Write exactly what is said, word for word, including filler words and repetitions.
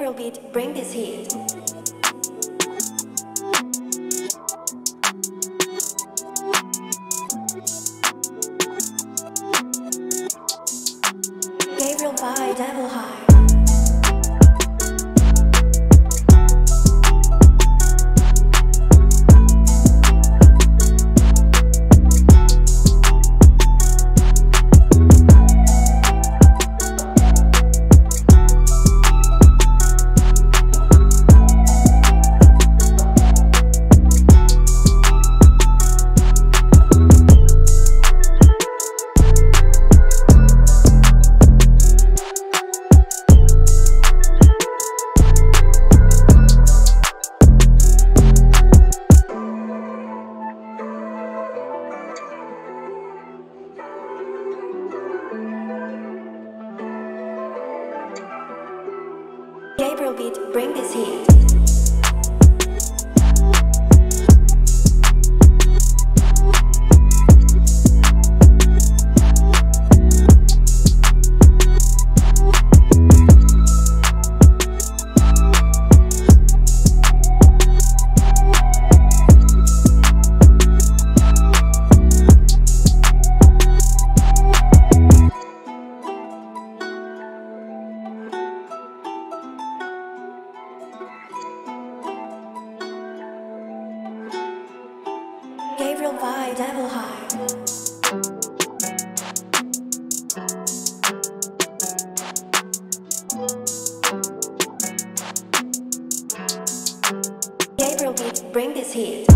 Gabriel Beats, bring this heat. Gabriel by Devil High. Gabriel Beats, bring this heat. Gabriel by Devil High. Gabriel Beats, bring this heat.